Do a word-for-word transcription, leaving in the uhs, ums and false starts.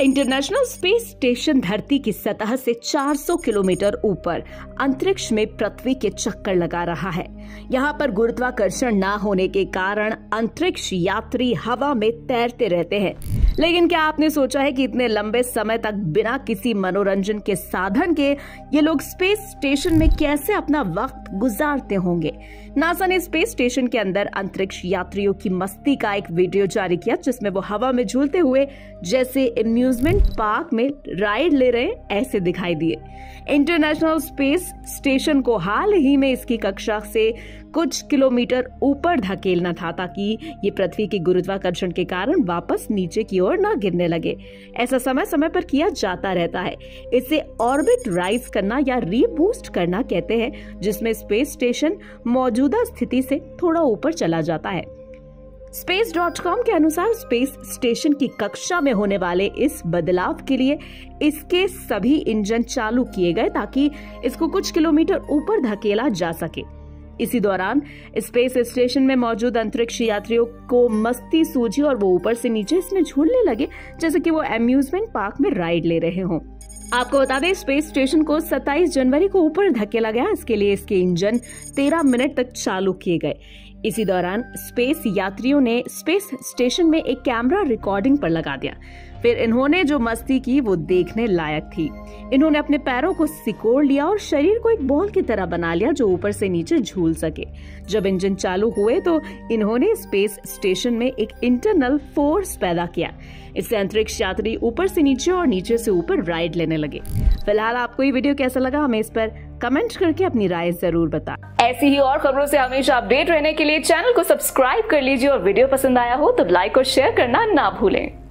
International space station धरती की सतह से चार सौ किलोमीटर ऊपर अंतरिक्ष में पृथ्वी के चक्कर लगा रहा है। यहाँ पर गुरुत्वाकर्षण ना होने के कारण अंतरिक्ष यात्री हवा में तैरते रहते हैं। लेकिन क्या आपने सोचा है कि इतने लंबे समय तक बिना किसी मनोरंजन के साधन के ये लोग स्पेस स्टेशन में कैसे अपना वक्त गुजारते होंगे? नासा ने स्पेस स्टेशन के अंदर अंतरिक्ष यात्रियों की मस्ती का एक वीडियो जारी किया, जिसमें वो हवा में झूलते हुए जैसे अम्यूजमेंट पार्क में राइड ले रहे ऐसे दिखाई दिए। इंटरनेशनल स्पेस स्टेशन को हाल ही में इसकी कक्षा से कुछ किलोमीटर ऊपर धकेलना था ताकि ये पृथ्वी के गुरुत्वाकर्षण के कारण वापस नीचे की ओर ना गिरने लगे। ऐसा समय समय पर किया जाता रहता है। इसे ऑर्बिट राइज करना या रीबूस्ट करना कहते हैं, जिसमें स्पेस स्टेशन मौजूदा स्थिति से थोड़ा ऊपर चला जाता है। स्पेस डॉट कॉम के अनुसार स्पेस स्टेशन की कक्षा में होने वाले इस बदलाव के लिए इसके सभी इंजन चालू किए गए ताकि इसको कुछ किलोमीटर ऊपर धकेला जा सके। इसी दौरान स्पेस स्टेशन में मौजूद अंतरिक्ष यात्रियों को मस्ती सूझी और वो ऊपर से नीचे इसमें झूलने लगे जैसे कि वो एम्यूजमेंट पार्क में राइड ले रहे हों। आपको बता दें, स्पेस स्टेशन को सत्ताईस जनवरी को ऊपर धकेला गया। इसके लिए इसके इंजन तेरह मिनट तक चालू किए गए। इसी दौरान स्पेस यात्रियों ने स्पेस स्टेशन में एक कैमरा रिकॉर्डिंग पर लगा दिया। फिर इन्होंने जो मस्ती की वो देखने लायक थी। इन्होंने अपने पैरों को सिकोड़ लिया और शरीर को एक बॉल की तरह बना लिया जो ऊपर से नीचे झूल सके। जब इंजन चालू हुए तो इन्होंने स्पेस स्टेशन में एक इंटरनल फोर्स पैदा किया। इससे अंतरिक्ष यात्री ऊपर से नीचे और नीचे से ऊपर राइड लेने लगे। फिलहाल आपको ये वीडियो कैसा लगा हमें इस पर कमेंट करके अपनी राय जरूर बता। ऐसी ही और खबरों से हमेशा अपडेट रहने के लिए चैनल को सब्सक्राइब कर लीजिए और वीडियो पसंद आया हो तो लाइक और शेयर करना ना भूलें।